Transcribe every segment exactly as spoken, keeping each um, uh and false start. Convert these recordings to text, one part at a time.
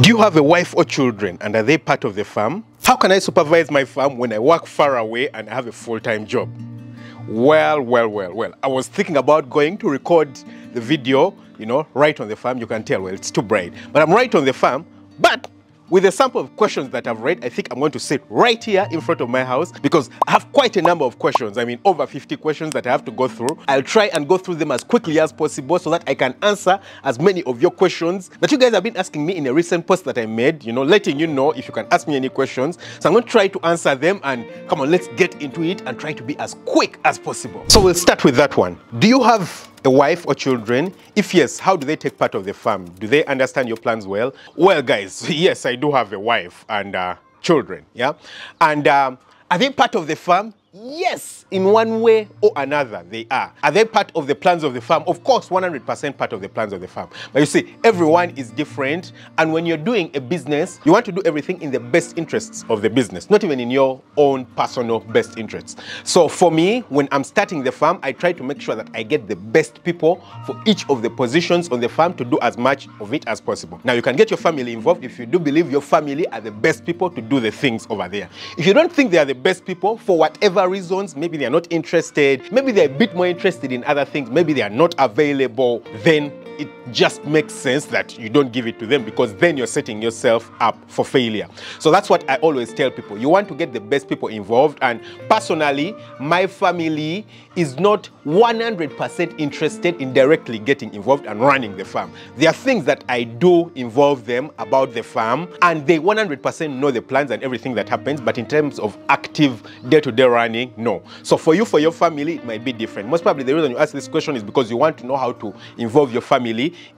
Do you have a wife or children, and are they part of the farm? How can I supervise my farm when I work far away and I have a full-time job? Well, well, well, well, I was thinking about going to record the video, you know, right on the farm. You can tell, well, it's too bright. But I'm right on the farm, but with a sample of questions that I've read, I think I'm going to sit right here in front of my house because I have quite a number of questions. I mean, over fifty questions that I have to go through. I'll try and go through them as quickly as possible so that I can answer as many of your questions that you guys have been asking me in a recent post that I made, you know, letting you know if you can ask me any questions. So I'm going to try to answer them, and come on, let's get into it and try to be as quick as possible. So we'll start with that one. Do you have a wife or children? If yes, how do they take part of the farm? Do they understand your plans well? Well, guys, yes, I do have a wife and uh, children, yeah? And um, are they part of the farm? Yes, in one way or another, they are. Are they part of the plans of the farm? Of course, one hundred percent part of the plans of the farm. But you see, everyone is different. And when you're doing a business, you want to do everything in the best interests of the business, not even in your own personal best interests. So for me, when I'm starting the farm, I try to make sure that I get the best people for each of the positions on the farm to do as much of it as possible. Now, you can get your family involved if you do believe your family are the best people to do the things over there. If you don't think they are the best people, for whatever reasons, maybe they are not interested, maybe they're a bit more interested in other things, maybe they are not available, then it just makes sense that you don't give it to them, because then you're setting yourself up for failure. So that's what I always tell people. You want to get the best people involved, and personally, my family is not one hundred percent interested in directly getting involved and running the farm. There are things that I do involve them about the farm, and they one hundred percent know the plans and everything that happens, but in terms of active day-to-day running, no. So for you, for your family, it might be different. Most probably the reason you ask this question is because you want to know how to involve your family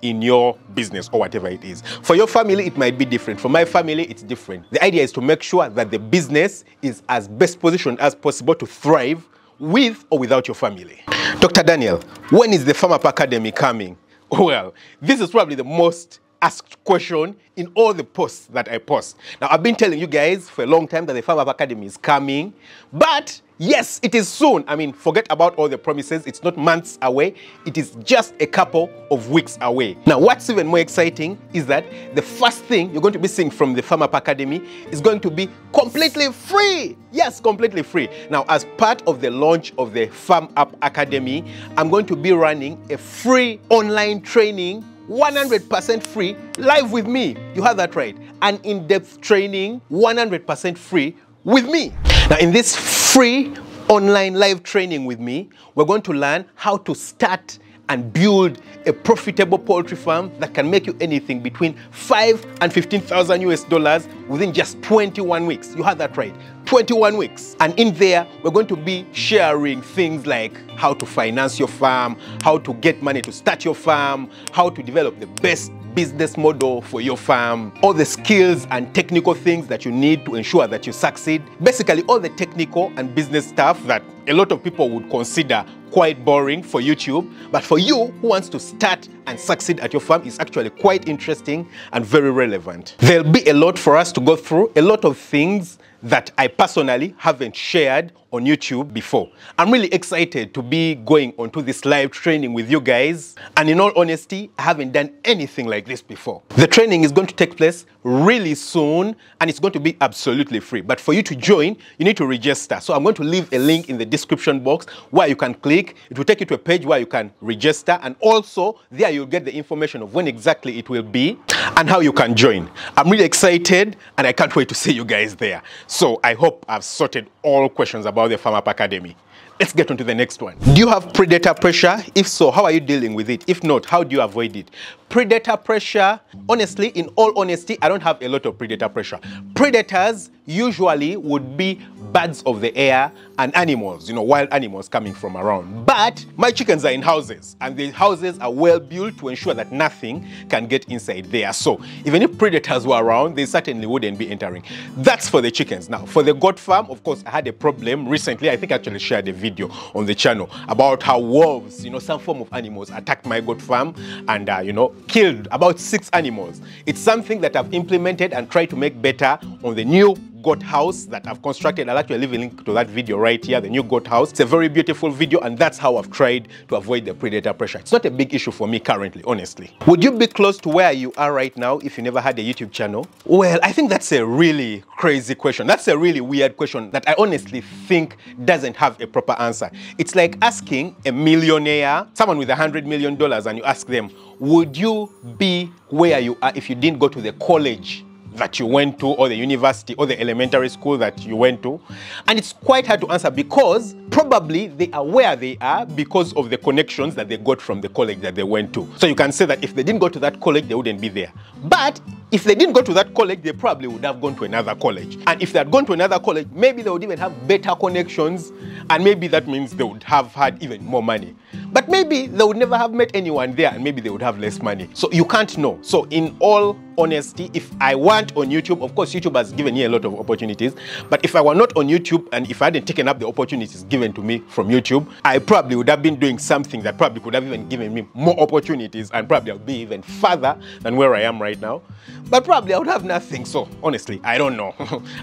in your business or whatever it is. For your family, it might be different. For my family, it's different. The idea is to make sure that the business is as best positioned as possible to thrive with or without your family. Doctor Daniel, when is the Farm Up Academy coming? Well, this is probably the most asked question in all the posts that I post. Now, I've been telling you guys for a long time that the Farm Up Academy is coming, but yes, it is soon. I mean, forget about all the promises. It's not months away. It is just a couple of weeks away. Now, what's even more exciting is that the first thing you're going to be seeing from the Farm Up Academy is going to be completely free. Yes, completely free. Now, as part of the launch of the Farm Up Academy, I'm going to be running a free online training, one hundred percent free, live with me. You heard that right. An in-depth training, one hundred percent free with me. Now, in this free online live training with me, we're going to learn how to start and build a profitable poultry farm that can make you anything between five and fifteen thousand U S dollars within just twenty-one weeks. You heard that right, twenty-one weeks. And in there, we're going to be sharing things like how to finance your farm, how to get money to start your farm, how to develop the best business model for your farm, all the skills and technical things that you need to ensure that you succeed. Basically, all the technical and business stuff that a lot of people would consider quite boring for YouTube, but for you who wants to start and succeed at your farm, is actually quite interesting and very relevant. There'll be a lot for us to go through, a lot of things that I personally haven't shared on YouTube before. I'm really excited to be going onto this live training with you guys, and in all honesty, I haven't done anything like this before. The training is going to take place really soon, and it's going to be absolutely free. But for you to join, you need to register. So I'm going to leave a link in the description box where you can click. It will take you to a page where you can register, and also there you'll get the information of when exactly it will be and how you can join. I'm really excited, and I can't wait to see you guys there. So I hope I've sorted all questions about the Farm Up Academy. Let's get on to the next one. Do you have predator pressure? If so, how are you dealing with it? If not, how do you avoid it? Predator pressure, honestly, in all honesty, I don't have a lot of predator pressure. Predators usually would be birds of the air and animals, you know, wild animals coming from around. But my chickens are in houses, and the houses are well built to ensure that nothing can get inside there. So even if predators were around, they certainly wouldn't be entering. That's for the chickens. Now, for the goat farm, of course, I had a problem recently. I think I actually shared a video on the channel about how wolves, you know, some form of animals attacked my goat farm and, uh, you know, killed about six animals. It's something that I've implemented and tried to make better on the new goat house that I've constructed. I'll actually leave a link to that video right here, the new goat house. It's a very beautiful video, and that's how I've tried to avoid the predator pressure. It's not a big issue for me currently, honestly. Would you be close to where you are right now if you never had a YouTube channel? Well, I think that's a really crazy question. That's a really weird question that I honestly think doesn't have a proper answer. It's like asking a millionaire, someone with a hundred million dollars, and you ask them, would you be where you are if you didn't go to the college that you went to, or the university, or the elementary school that you went to? And it's quite hard to answer, because probably they are where they are because of the connections that they got from the college that they went to. So you can say that if they didn't go to that college, they wouldn't be there. But if they didn't go to that college, they probably would have gone to another college. And if they had gone to another college, maybe they would even have better connections, and maybe that means they would have had even more money. But maybe they would never have met anyone there, and maybe they would have less money. So you can't know. So in all honesty, if I weren't on YouTube, of course YouTube has given me a lot of opportunities, but if I were not on YouTube and if I hadn't taken up the opportunities given to me from YouTube, I probably would have been doing something that probably could have even given me more opportunities, and probably I'll be even further than where I am right now. But probably I would have nothing. So honestly, I don't know.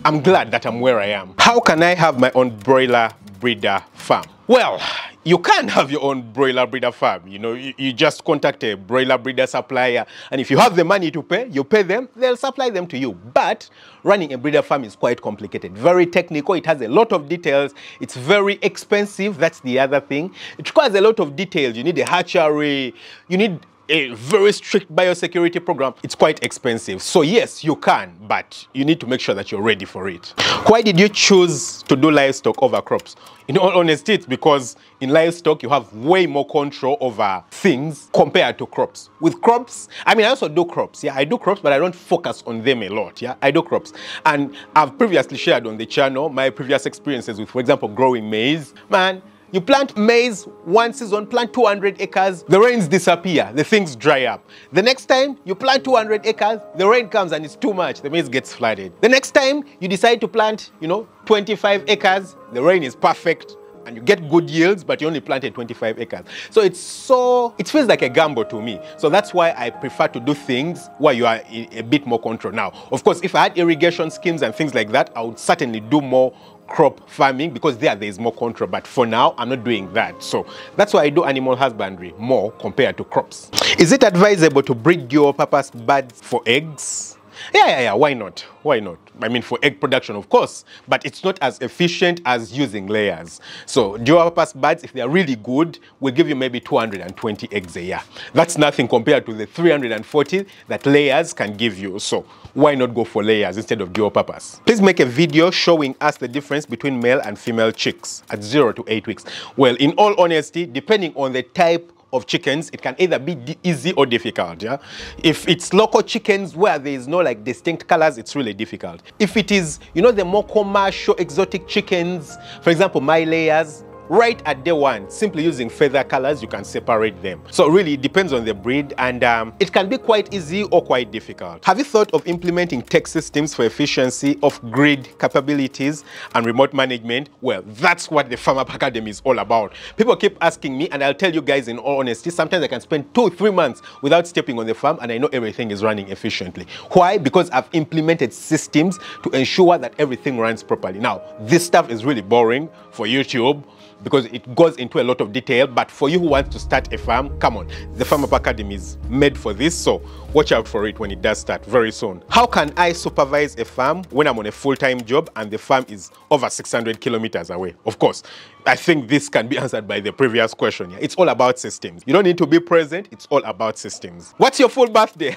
I'm glad that I'm where I am. How can I have my own broiler breeder farm? Well, you can have your own broiler breeder farm. You know, you, you just contact a broiler breeder supplier, and if you have the money to pay, you pay them, they'll supply them to you. But running a breeder farm is quite complicated, very technical, it has a lot of details, it's very expensive, that's the other thing. It requires a lot of details. You need a hatchery, you need a very strict biosecurity program. It's quite expensive. So yes, you can, but you need to make sure that you're ready for it. Why did you choose to do livestock over crops? In all honesty, it's because in livestock, you have way more control over things compared to crops. With crops, I mean, I also do crops. Yeah, I do crops, but I don't focus on them a lot. Yeah, I do crops. And I've previously shared on the channel my previous experiences with, for example, growing maize. Man, you plant maize one season, plant two hundred acres, the rains disappear, the things dry up. The next time you plant two hundred acres, the rain comes and it's too much, the maize gets flooded. The next time you decide to plant, you know, twenty-five acres, the rain is perfect and you get good yields, but you only planted twenty-five acres. So it's so, it feels like a gamble to me. So that's why I prefer to do things where you are a bit more control. Now, of course, if I had irrigation schemes and things like that, I would certainly do more crop farming, because there there is more control, but for now I'm not doing that. So that's why I do animal husbandry more compared to crops. Is it advisable to breed dual purpose birds for eggs? Yeah, yeah, yeah, why not? Why not? I mean, for egg production, of course, but it's not as efficient as using layers. So dual-purpose birds, if they're really good, will give you maybe two hundred twenty eggs a year. That's nothing compared to the three hundred forty that layers can give you. So why not go for layers instead of dual-purpose? Please make a video showing us the difference between male and female chicks at zero to eight weeks. Well, in all honesty, depending on the type of chickens, it can either be easy or difficult. Yeah, if it's local chickens where there is no like distinct colors, it's really difficult. If it is, you know, the more commercial exotic chickens, for example my layers, right at day one, simply using feather colors, you can separate them. So really it depends on the breed, and um, it can be quite easy or quite difficult. Have you thought of implementing tech systems for efficiency, off-grid capabilities and remote management? Well, that's what the Farm Up Academy is all about. People keep asking me, and I'll tell you guys in all honesty, sometimes I can spend two, three months without stepping on the farm and I know everything is running efficiently. Why? Because I've implemented systems to ensure that everything runs properly. Now, this stuff is really boring for YouTube, because it goes into a lot of detail, but for you who want to start a farm, come on, the Farm Up Academy is made for this, so watch out for it when it does start very soon. How can I supervise a farm when I'm on a full-time job and the farm is over six hundred kilometers away? Of course, I think this can be answered by the previous question. It's all about systems. You don't need to be present, it's all about systems. What's your full birthday?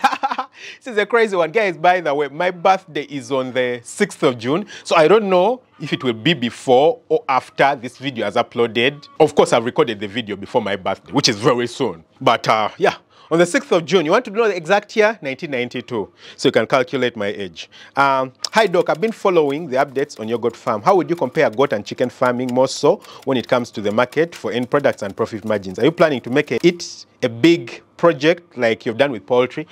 This is a crazy one. Guys, by the way, my birthday is on the sixth of June, so I don't know if it will be before or after this video is uploaded. Of course, I've recorded the video before my birthday, which is very soon. But uh, yeah, on the sixth of June, you want to know the exact year? nineteen ninety-two. So you can calculate my age. Um, Hi Doc, I've been following the updates on your goat farm. How would you compare goat and chicken farming more so when it comes to the market for end products and profit margins? Are you planning to make it a big project like you've done with poultry?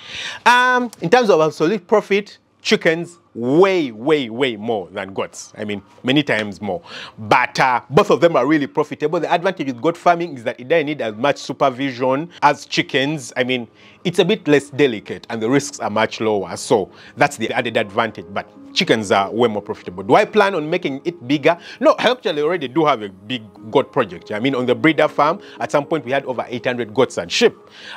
Um, in terms of absolute profit, chickens way, way, way more than goats. I mean, many times more. But uh, both of them are really profitable. The advantage with goat farming is that it doesn't need as much supervision as chickens. I mean, it's a bit less delicate and the risks are much lower. So that's the added advantage, but chickens are way more profitable. Do I plan on making it bigger? No, I actually already do have a big goat project. I mean, on the breeder farm, at some point we had over eight hundred goats and sheep.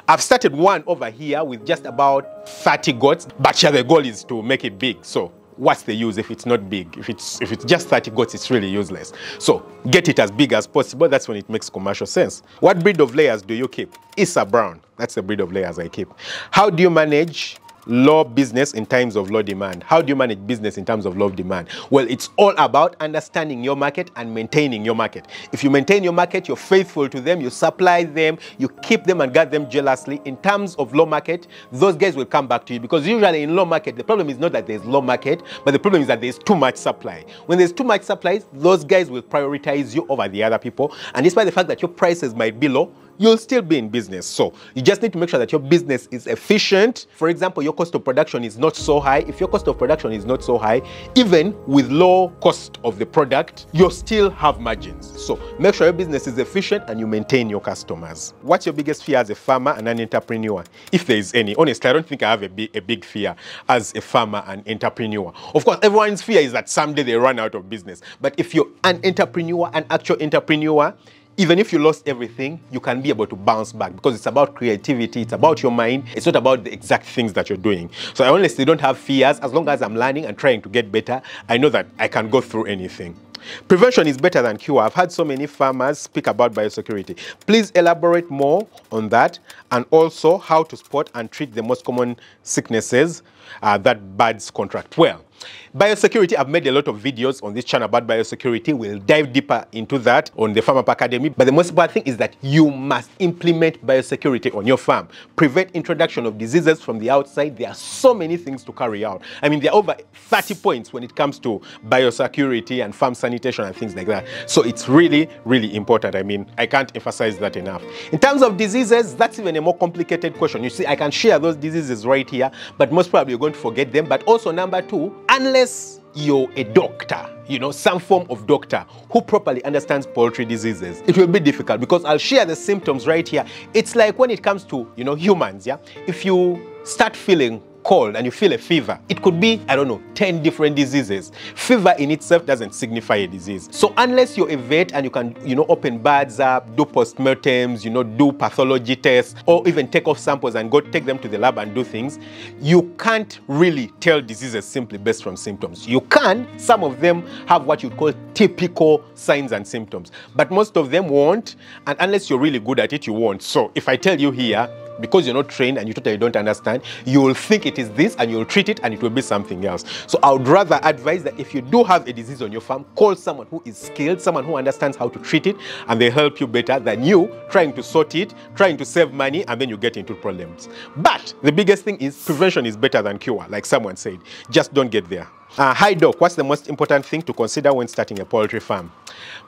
I've started one over here with just about thirty goats, but yeah, the goal is to make it big. So what's the use if it's not big? If it's, if it's just thirty goats, it's really useless. So get it as big as possible. That's when it makes commercial sense. What breed of layers do you keep? Issa Brown. That's the breed of layers I keep. How do you manage low business in times of low demand? How do you manage business in terms of low demand? Well, it's all about understanding your market and maintaining your market. If you maintain your market, you're faithful to them, you supply them, you keep them and guard them jealously. In terms of low market, those guys will come back to you, because usually in low market, the problem is not that there's low market, but the problem is that there's too much supply. When there's too much supply, those guys will prioritize you over the other people. And despite the fact that your prices might be low, you'll still be in business. So you just need to make sure that your business is efficient. For example, your cost of production is not so high. If your cost of production is not so high, even with low cost of the product, you'll still have margins. So make sure your business is efficient and you maintain your customers. What's your biggest fear as a farmer and an entrepreneur? If there is any. Honestly, I don't think I have a big, a big fear as a farmer and entrepreneur. Of course, everyone's fear is that someday they run out of business. But if you're an entrepreneur, an actual entrepreneur, even if you lost everything, you can be able to bounce back, because it's about creativity, it's about your mind, it's not about the exact things that you're doing. So I honestly don't have fears. As long as I'm learning and trying to get better, I know that I can go through anything. Prevention is better than cure. I've had so many farmers speak about biosecurity. Please elaborate more on that, and also how to spot and treat the most common sicknesses uh, that birds contract. Well, biosecurity, I've made a lot of videos on this channel about biosecurity. We'll dive deeper into that on the Farm Up Academy. But the most important thing is that you must implement biosecurity on your farm. Prevent introduction of diseases from the outside. There are so many things to carry out. I mean, there are over thirty points when it comes to biosecurity and farm sanitation and things like that. So it's really, really important. I mean, I can't emphasize that enough. In terms of diseases, that's even a more complicated question. You see, I can share those diseases right here, but most probably you're going to forget them. But also, number two, unless you're a doctor, you know, some form of doctor who properly understands poultry diseases, it will be difficult, because I'll share the symptoms right here. It's like when it comes to, you know, humans, yeah? If you start feeling cold and you feel a fever, it could be, I don't know, ten different diseases. Fever in itself doesn't signify a disease. So unless you're a vet and you can, you know, open birds up, do postmortems, you know, do pathology tests, or even take off samples and go take them to the lab and do things, you can't really tell diseases simply based from symptoms. You can, some of them have what you call typical signs and symptoms, but most of them won't, and unless you're really good at it, you won't. So if I tell you here, because you're not trained and you totally don't understand, you will think it is this and you'll treat it and it will be something else. So I would rather advise that if you do have a disease on your farm, call someone who is skilled, someone who understands how to treat it, and they help you better than you trying to sort it, trying to save money, and then you get into problems. But the biggest thing is prevention is better than cure, like someone said. Just don't get there. Uh, hi Doc, what's the most important thing to consider when starting a poultry farm?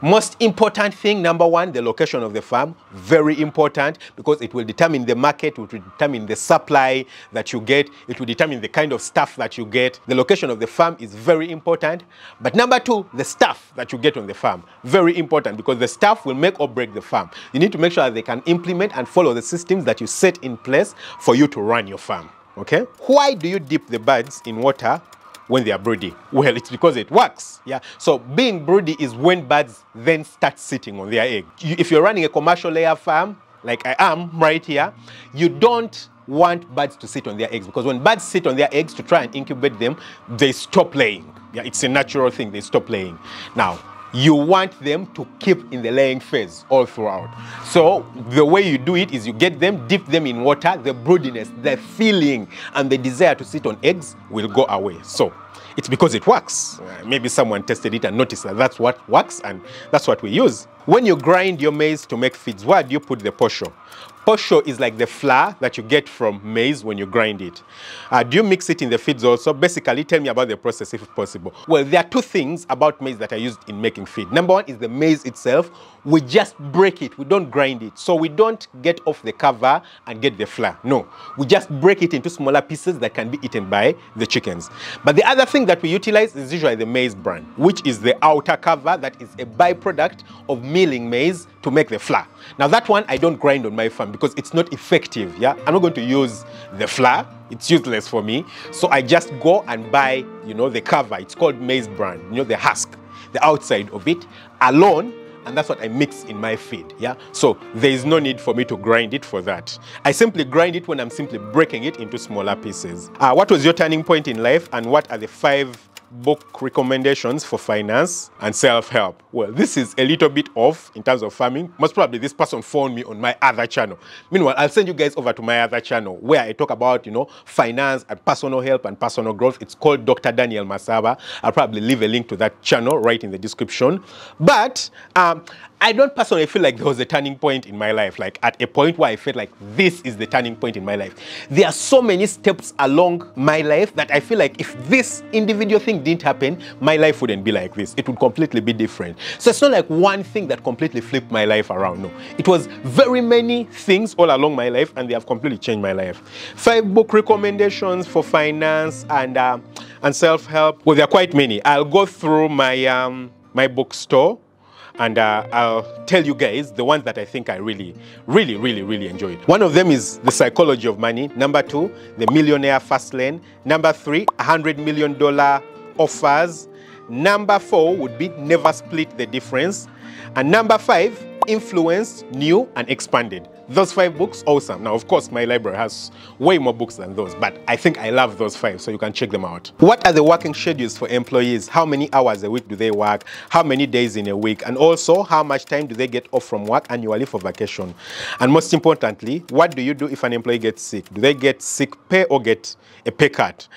Most important thing, number one, the location of the farm. Very important, because it will determine the market, it will determine the supply that you get, it will determine the kind of staff that you get. The location of the farm is very important. But number two, the staff that you get on the farm. Very important, because the staff will make or break the farm. You need to make sure that they can implement and follow the systems that you set in place for you to run your farm. Okay? Why do you dip the birds in water when they are broody? Well, it's because it works. Yeah. So being broody is when birds then start sitting on their egg. You, if you're running a commercial layer farm, like I am right here, you don't want birds to sit on their eggs, because when birds sit on their eggs to try and incubate them, they stop laying. Yeah, it's a natural thing, they stop laying. Now, you want them to keep in the laying phase all throughout. So the way you do it is you get them, dip them in water, the broodiness, the feeling, and the desire to sit on eggs will go away. So it's because it works. Maybe someone tested it and noticed that that's what works, and that's what we use. When you grind your maize to make feeds, where do you put the posho? Posho is like the flour that you get from maize when you grind it. Uh, do you mix it in the feeds also? Basically, tell me about the process if possible. Well, there are two things about maize that are used in making feed. Number one is the maize itself. We just break it. We don't grind it. So we don't get off the cover and get the flour. No. We just break it into smaller pieces that can be eaten by the chickens. But the other thing that we utilize is usually the maize bran, which is the outer cover that is a byproduct of milling maize to make the flour. Now, that one I don't grind on my farm. because it's not effective. Yeah, I'm not going to use the flour. It's useless for me. So I just go and buy, you know, the cover. It's called maize bran, you know, the husk, the outside of it alone. And that's what I mix in my feed, yeah? So there is no need for me to grind it for that. I simply grind it when I'm simply breaking it into smaller pieces. Uh, what was your turning point in life, and what are the five book recommendations for finance and self-help? Well, this is a little bit off in terms of farming. Most probably this person phoned me on my other channel. Meanwhile, I'll send you guys over to my other channel where I talk about, you know, finance and personal help and personal growth. It's called Doctor Daniel Masaba. I'll probably leave a link to that channel right in the description. But um, I don't personally feel like there was a turning point in my life, like at a point where I felt like this is the turning point in my life. There are so many steps along my life that I feel like if this individual thing didn't happen, my life wouldn't be like this. It would completely be different. So it's not like one thing that completely flipped my life around. No, it was very many things all along my life, and they have completely changed my life. Five book recommendations for finance and uh, and self-help. Well, there are quite many. I'll go through my um, my bookstore, and uh, I'll tell you guys the ones that I think I really, really, really, really enjoyed. One of them is The Psychology of Money. Number two, The Millionaire Fast Lane. Number three, one hundred million dollar Offers. Number four would be Never Split the Difference. And number five, Influenced, New and Expanded. Those five books, awesome. Now, of course, my library has way more books than those, but I think I love those five, so you can check them out. What are the working schedules for employees? How many hours a week do they work? How many days in a week? And also, how much time do they get off from work annually for vacation? And most importantly, what do you do if an employee gets sick? Do they get sick pay or get a pay cut?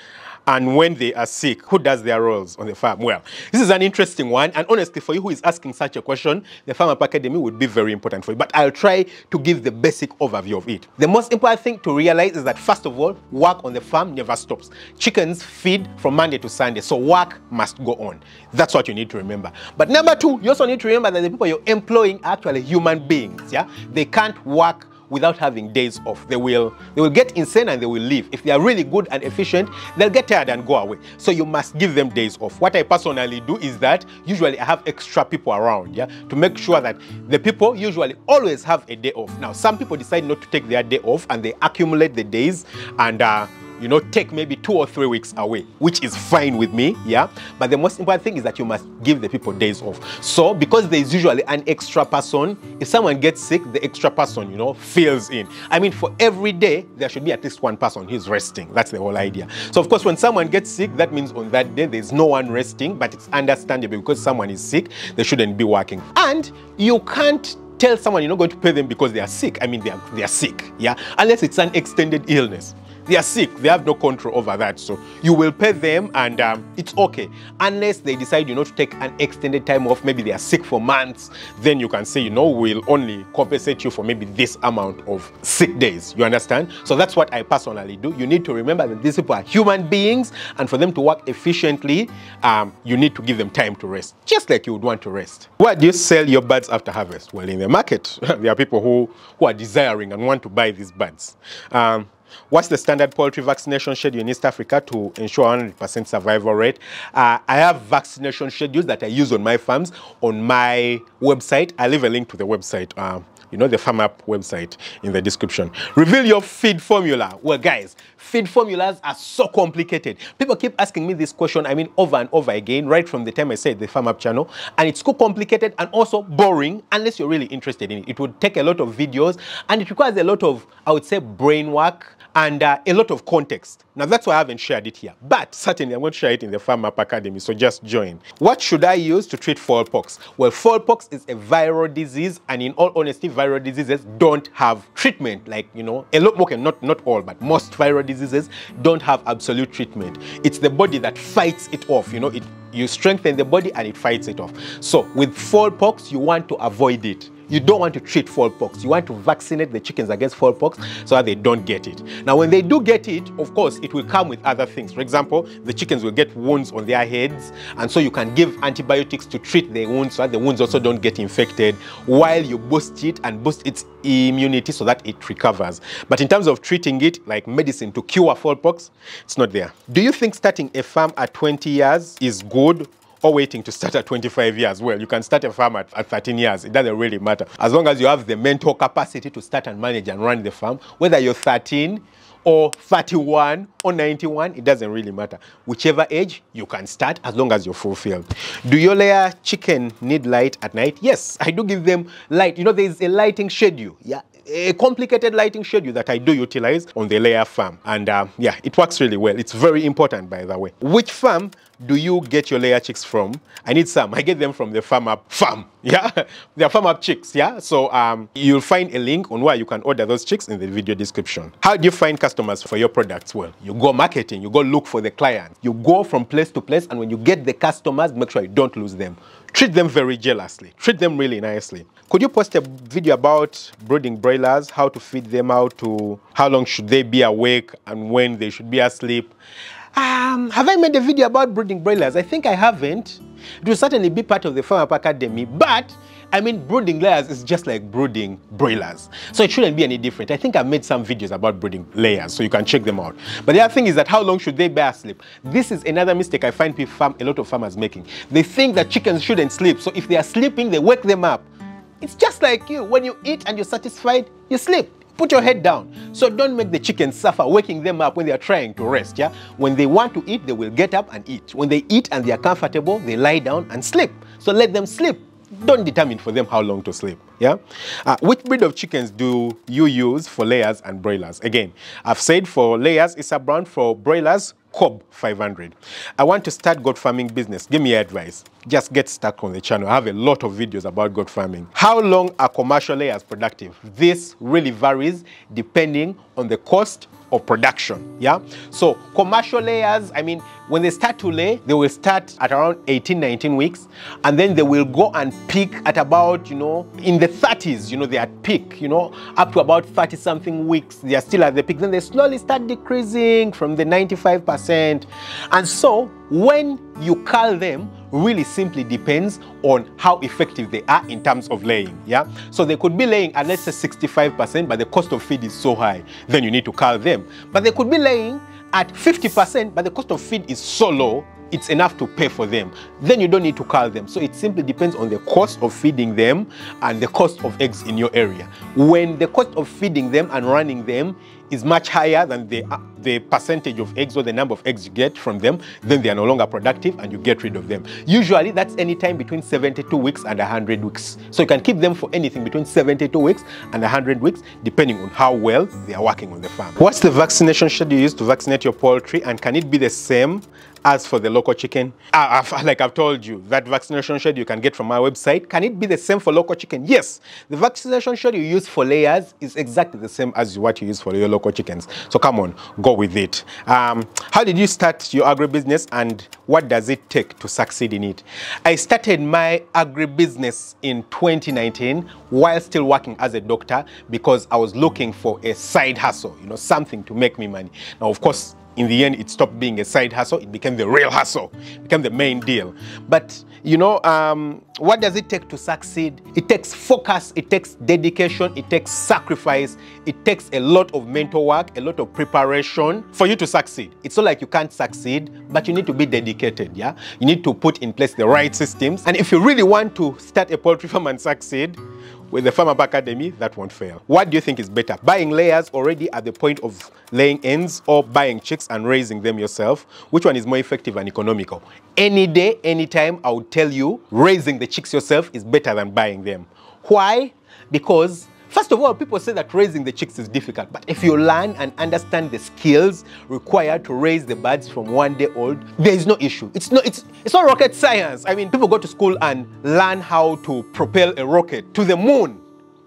And when they are sick, who does their roles on the farm? Well, this is an interesting one. And honestly, for you who is asking such a question, the Farm Up Academy would be very important for you. But I'll try to give the basic overview of it. The most important thing to realize is that, first of all, work on the farm never stops. Chickens feed from Monday to Sunday, so work must go on. That's what you need to remember. But number two, you also need to remember that the people you're employing are actually human beings. Yeah, they can't work without having days off. They will, they will get insane and they will leave. If they are really good and efficient, they'll get tired and go away. So you must give them days off. What I personally do is that usually I have extra people around, yeah, to make sure that the people usually always have a day off. Now, some people decide not to take their day off and they accumulate the days and, uh, you know, take maybe two or three weeks away, which is fine with me, yeah? But the most important thing is that you must give the people days off. So, because there's usually an extra person, if someone gets sick, the extra person, you know, fills in. I mean, for every day, there should be at least one person who's resting. That's the whole idea. So, of course, when someone gets sick, that means on that day, there's no one resting, but it's understandable because someone is sick, they shouldn't be working. And you can't tell someone you're not going to pay them because they are sick. I mean, they are, they are sick, yeah? Unless it's an extended illness. They are sick, they have no control over that, so you will pay them and um, it's okay. Unless they decide, you know, to take an extended time off, maybe they are sick for months, then you can say, you know, we'll only compensate you for maybe this amount of sick days, you understand? So that's what I personally do. You need to remember that these people are human beings, and for them to work efficiently, um, you need to give them time to rest, just like you would want to rest. Where do you sell your birds after harvest? Well, in the market, there are people who, who are desiring and want to buy these birds. Um, What's the standard poultry vaccination schedule in East Africa to ensure one hundred percent survival rate? Uh, I have vaccination schedules that I use on my farms, on my website. I leave a link to the website, uh, you know, the Farm Up website in the description. Reveal your feed formula. Well, guys, feed formulas are so complicated. People keep asking me this question, I mean, over and over again, right from the time I said the Farm Up channel. And it's so complicated and also boring, unless you're really interested in it. It would take a lot of videos, and it requires a lot of, I would say, brain work, and uh, a lot of context. Now, that's why I haven't shared it here, but certainly I'm going to share it in the Farm Up Academy, so just join. What should I use to treat fowlpox? Well, fowlpox is a viral disease, and in all honesty, viral diseases don't have treatment. Like, you know, a lot more, okay, not, not all, but most viral diseases don't have absolute treatment. It's the body that fights it off, you know, it, you strengthen the body and it fights it off. So with fowlpox, you want to avoid it. You don't want to treat fowlpox. You want to vaccinate the chickens against fowlpox so that they don't get it. Now, when they do get it, of course, it will come with other things. For example, the chickens will get wounds on their heads, and so you can give antibiotics to treat the wounds so that the wounds also don't get infected, while you boost it and boost its immunity so that it recovers. But in terms of treating it like medicine to cure fowlpox, it's not there. Do you think starting a farm at twenty years is good or waiting to start at twenty-five years. Well, you can start a farm at, at thirteen years. It doesn't really matter. As long as you have the mental capacity to start and manage and run the farm, whether you're thirteen or thirty-one or ninety-one, it doesn't really matter. Whichever age, you can start as long as you're fulfilled. Do your layer chicken need light at night? Yes, I do give them light. You know, there's a lighting schedule. Yeah, a complicated lighting schedule that I do utilize on the layer farm. And uh, yeah, it works really well. It's very important, by the way. Which farm do you get your layer chicks from? I need some. I get them from the Farm Up farm. Yeah, they're Farm Up chicks. Yeah, so um, you'll find a link on where you can order those chicks in the video description. How do you find customers for your products? Well, you go marketing, you go look for the clients, you go from place to place, and when you get the customers, make sure you don't lose them. Treat them very jealously. Treat them really nicely. Could you post a video about breeding broilers, how to feed them, out to how long should they be awake and when they should be asleep? Um, have I made a video about breeding broilers? I think I haven't. It will certainly be part of the Farm Up Academy, but I mean, brooding layers is just like brooding broilers. So it shouldn't be any different. I think I've made some videos about brooding layers, so you can check them out. But the other thing is that how long should they be asleep? This is another mistake I find people farm, a lot of farmers making. They think that chickens shouldn't sleep. So if they are sleeping, they wake them up. It's just like you. When you eat and you're satisfied, you sleep. Put your head down. So don't make the chickens suffer waking them up when they are trying to rest, yeah? When they want to eat, they will get up and eat. When they eat and they are comfortable, they lie down and sleep. So let them sleep. Don't determine for them how long to sleep, yeah? Uh, which breed of chickens do you use for layers and broilers? Again, I've said for layers, it's a brand. For broilers, Cobb five hundred. I want to start goat farming business. Give me advice. Just get stuck on the channel. I have a lot of videos about goat farming. How long are commercial layers productive? This really varies depending on the cost of production, yeah? So commercial layers, I mean, when they start to lay, they will start at around eighteen, nineteen weeks, and then they will go and peak at about, you know, in the thirties, you know, they are at peak, you know, up to about thirty something weeks, they are still at the peak. Then they slowly start decreasing from the ninety-five percent. And so when you cull them, really simply depends on how effective they are in terms of laying, yeah? So they could be laying at, let's say, sixty-five percent, but the cost of feed is so high, then you need to cull them. But they could be laying at fifty percent, but the cost of feed is so low, it's enough to pay for them. Then you don't need to cull them. So it simply depends on the cost of feeding them and the cost of eggs in your area. When the cost of feeding them and running them is much higher than the, uh, the percentage of eggs or the number of eggs you get from them, then they are no longer productive and you get rid of them. Usually that's anytime between seventy-two weeks and one hundred weeks. So you can keep them for anything between seventy-two weeks and one hundred weeks, depending on how well they are working on the farm. What's the vaccination schedule you use to vaccinate your poultry, and can it be the same as for the local chicken? Uh, like I've told you, that vaccination schedule you can get from my website. Can it be the same for local chicken? Yes, the vaccination schedule you use for layers is exactly the same as what you use for your local chickens. So come on, go with it. Um, how did you start your agribusiness, and what does it take to succeed in it? I started my agribusiness in twenty nineteen while still working as a doctor, because I was looking for a side hustle, you know, something to make me money. Now, of course, in the end, it stopped being a side hustle. It became the real hustle. It became the main deal. But, you know, um, what does it take to succeed? It takes focus. It takes dedication. It takes sacrifice. It takes a lot of mental work, a lot of preparation for you to succeed. It's not like you can't succeed, but you need to be dedicated, yeah? You need to put in place the right systems. And if you really want to start a poultry farm and succeed, with the Farm Up Academy, that won't fail. What do you think is better? Buying layers already at the point of laying ends, or buying chicks and raising them yourself? Which one is more effective and economical? Any day, anytime, I would tell you, raising the chicks yourself is better than buying them. Why? Because, first of all, people say that raising the chicks is difficult, but if you learn and understand the skills required to raise the birds from one day old, there is no issue. It's not, it's, it's not rocket science. I mean, people go to school and learn how to propel a rocket to the moon.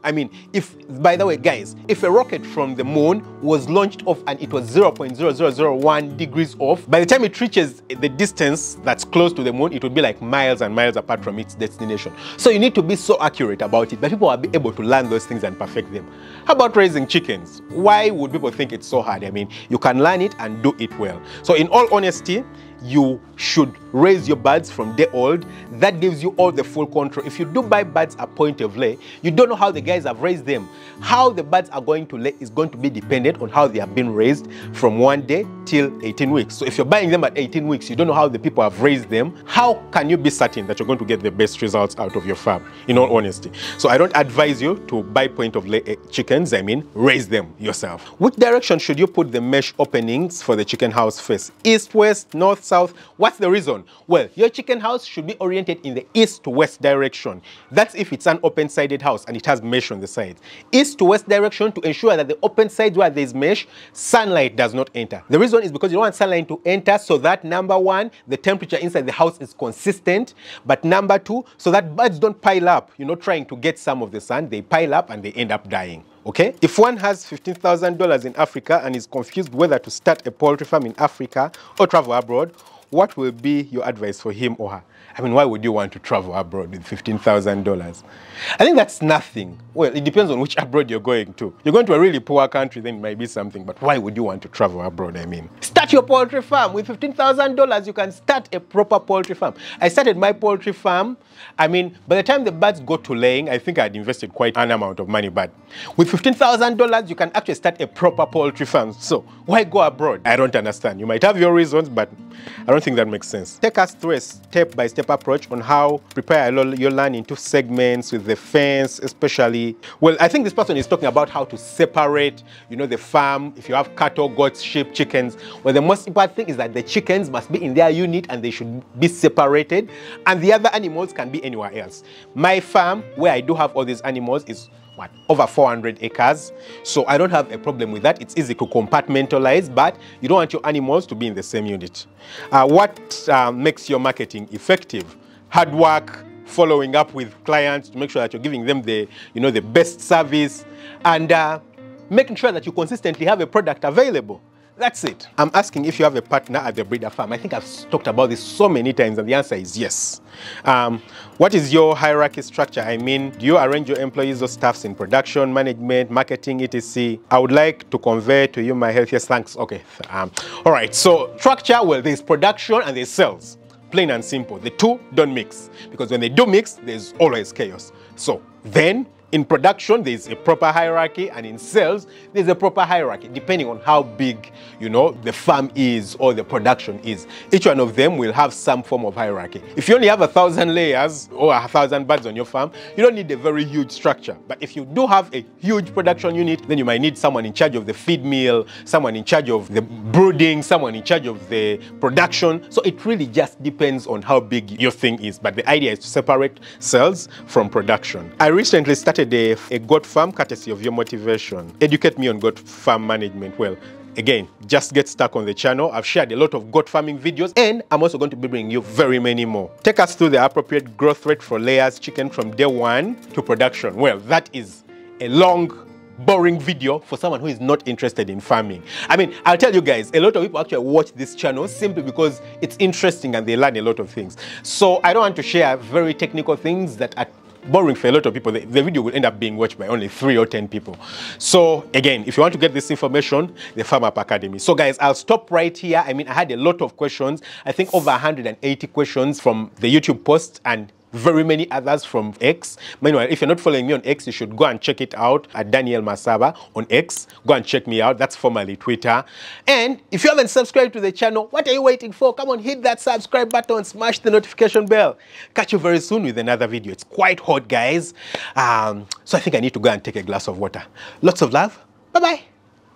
I mean, if, by the way, guys, if a rocket from the moon was launched off and it was zero point zero zero zero one degrees off, by the time it reaches the distance that's close to the moon, it would be like miles and miles apart from its destination. So you need to be so accurate about it, but people will be able to learn those things and perfect them. How about raising chickens? Why would people think it's so hard? I mean, you can learn it and do it well. So in all honesty, you should raise your birds from day old. That gives you all the full control. If you do buy birds at point of lay, you don't know how the guys have raised them. How the birds are going to lay is going to be dependent on how they have been raised from one day till eighteen weeks. So if you're buying them at eighteen weeks, you don't know how the people have raised them. How can you be certain that you're going to get the best results out of your farm, in all honesty? So I don't advise you to buy point of lay chickens. I mean, raise them yourself. Which direction should you put the mesh openings for the chicken house first? East, west, north, south? What's the reason? Well, your chicken house should be oriented in the east to west direction. That's if it's an open-sided house and it has mesh on the sides. East to west direction to ensure that the open side where there's mesh, sunlight does not enter. The reason is because you don't want sunlight to enter so that, number one, the temperature inside the house is consistent, but number two, so that birds don't pile up, you know, trying to get some of the sun. They pile up and they end up dying. Okay? If one has fifteen thousand dollars in Africa and is confused whether to start a poultry farm in Africa or travel abroad, what will be your advice for him or her? I mean, why would you want to travel abroad with fifteen thousand dollars? I think that's nothing. Well, it depends on which abroad you're going to. You're going to a really poor country, then it might be something, but why would you want to travel abroad, I mean? Start your poultry farm. With fifteen thousand dollars, you can start a proper poultry farm. I started my poultry farm. I mean, by the time the birds go to laying, I think I'd invested quite an amount of money, but with fifteen thousand dollars, you can actually start a proper poultry farm. So why go abroad? I don't understand. You might have your reasons, but I don't think that makes sense. Take us through a step-by-step approach on how prepare your land into segments with the fence, especially. Well, I think this person is talking about how to separate, you know, the farm. If you have cattle, goats, sheep, chickens, well, the most important thing is that the chickens must be in their unit and they should be separated, and the other animals can be anywhere else. My farm, where I do have all these animals, is what, over four hundred acres, so I don't have a problem with that. It's easy to compartmentalize, but you don't want your animals to be in the same unit. Uh, what uh, makes your marketing effective? Hard work, following up with clients to make sure that you're giving them the, you know, the best service, and uh, making sure that you consistently have a product available. That's it. I'm asking if you have a partner at the breeder farm. I think I've talked about this so many times and the answer is yes. Um, what is your hierarchy structure? I mean, do you arrange your employees or staffs in production, management, marketing, et cetera? I would like to convey to you my healthiest thanks. Okay. Um, all right. So structure, well, there's production and there's sales. Plain and simple. The two don't mix, because when they do mix, there's always chaos. So then, in production, there's a proper hierarchy, and in sales, there's a proper hierarchy, depending on how big, you know, the farm is or the production is. Each one of them will have some form of hierarchy. If you only have a thousand layers or a thousand birds on your farm, you don't need a very huge structure. But if you do have a huge production unit, then you might need someone in charge of the feed mill, someone in charge of the brooding, someone in charge of the production. So it really just depends on how big your thing is. But the idea is to separate sales from production. I recently started A, a goat farm, courtesy of your motivation. Educate me on goat farm management. Well, again, just get stuck on the channel. I've shared a lot of goat farming videos, and I'm also going to be bringing you very many more. Take us through the appropriate growth rate for layers chicken from day one to production. Well, that is a long, boring video for someone who is not interested in farming. I mean, I'll tell you guys, a lot of people actually watch this channel simply because it's interesting and they learn a lot of things. So I don't want to share very technical things that are boring for a lot of people. The, the video will end up being watched by only three or ten people. So again, if you want to get this information, the Farm Up Academy. So guys, I'll stop right here. I mean, I had a lot of questions. I think over one hundred eighty questions from the YouTube post and very many others from X. Meanwhile, if you're not following me on X, you should go and check it out at Daniel Masaba on X. Go and check me out. That's formerly Twitter. And if you haven't subscribed to the channel, what are you waiting for? Come on, hit that subscribe button, smash the notification bell. Catch you very soon with another video. It's quite hot, guys. Um, so I think I need to go and take a glass of water. Lots of love. Bye-bye.